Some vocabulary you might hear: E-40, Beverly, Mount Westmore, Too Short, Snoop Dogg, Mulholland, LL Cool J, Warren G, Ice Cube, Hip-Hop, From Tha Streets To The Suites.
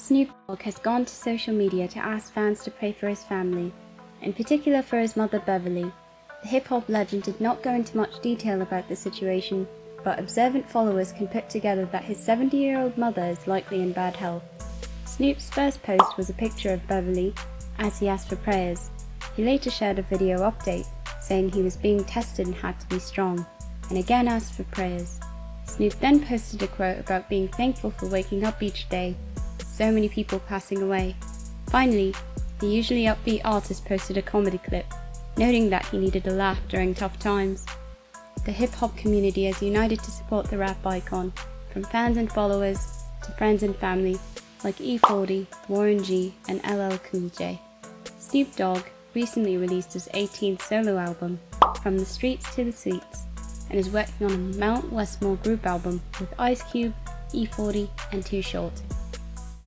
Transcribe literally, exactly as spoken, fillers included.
Snoop Dogg has gone to social media to ask fans to pray for his family, in particular for his mother Beverly. The hip-hop legend did not go into much detail about the situation, but observant followers can put together that his seventy-year-old mother is likely in bad health. Snoop's first post was a picture of Beverly as he asked for prayers. He later shared a video update, saying he was being tested and had to be strong, and again asked for prayers. Snoop then posted a quote about being thankful for waking up each day, with so many people passing away. Finally, the usually upbeat artist posted a comedy clip, noting that he needed a laugh during tough times. The hip-hop community has united to support the rap icon, from fans and followers to friends and family like E forty, Warren G and L L Cool J. Snoop Dogg recently released his eighteenth solo album, From the Streets to the Suites, and is working on a Mount Westmore group album with Ice Cube, E forty and Too Short.